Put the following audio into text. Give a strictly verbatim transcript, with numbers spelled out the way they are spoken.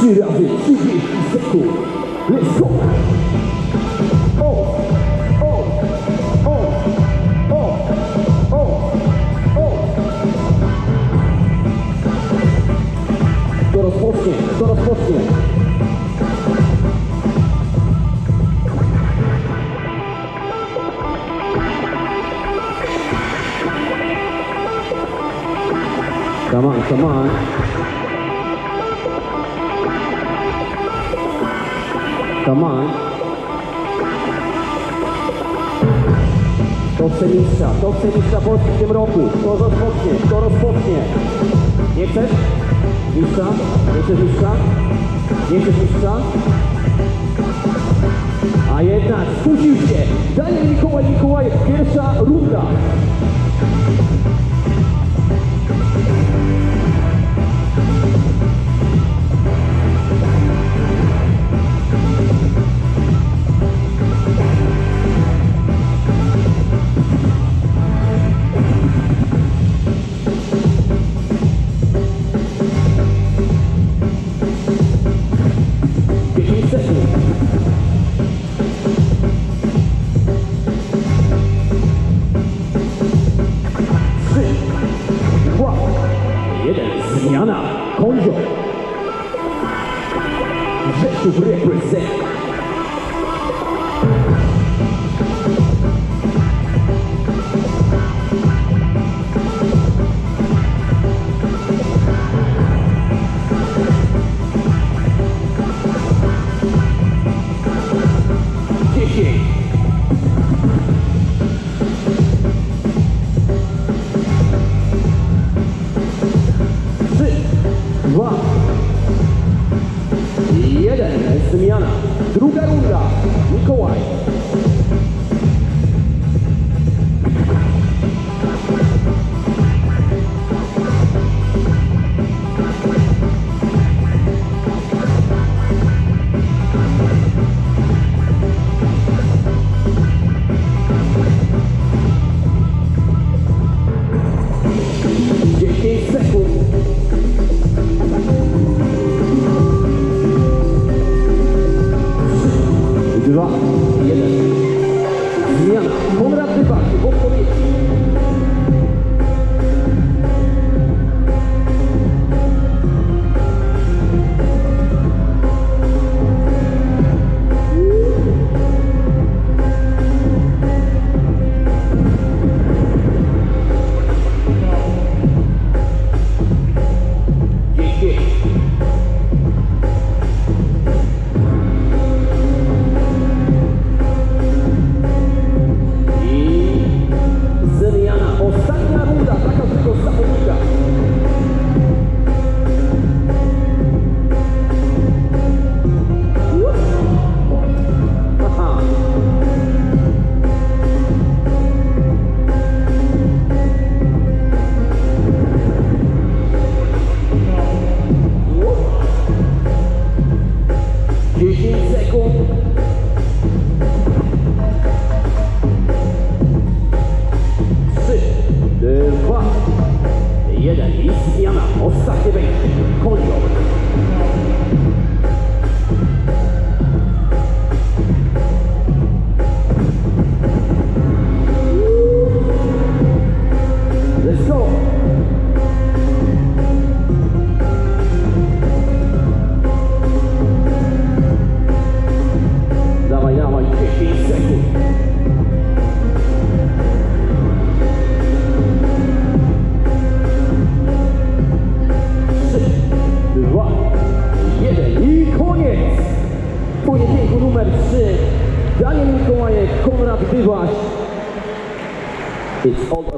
Trzy razy trzydzieści sekund. Let's go! O! O! O! O! O! O! To rozpocznie, to rozpocznie. Come on, come on. Come on. To przemistrza, to przemistrza Polski w tym roku. To rozpocznie, to rozpocznie. Nie chcesz? Mistrza? Nie chcesz mistrza? Nie chcesz mistrza? A jednak skusił się. Daniel Mikołaj, Mikołajek, pierwsza runda. Zmiana, konjo. Rzeszów represent. Dziesięć. Dwa, jeden, zmiana, druga runda, Mikołaj. dziesięć sekund. Dwa, jeden. Zmiana. Konrad Bybasz w odpowiedzi. Jeden i zmiana, ostatnie wejście, konio. Let's go. Dawaj, dawaj, dziesięć sekund. Pojedynku numer trzy, Daniel Mikołajek, Konrad Bybasz. It's all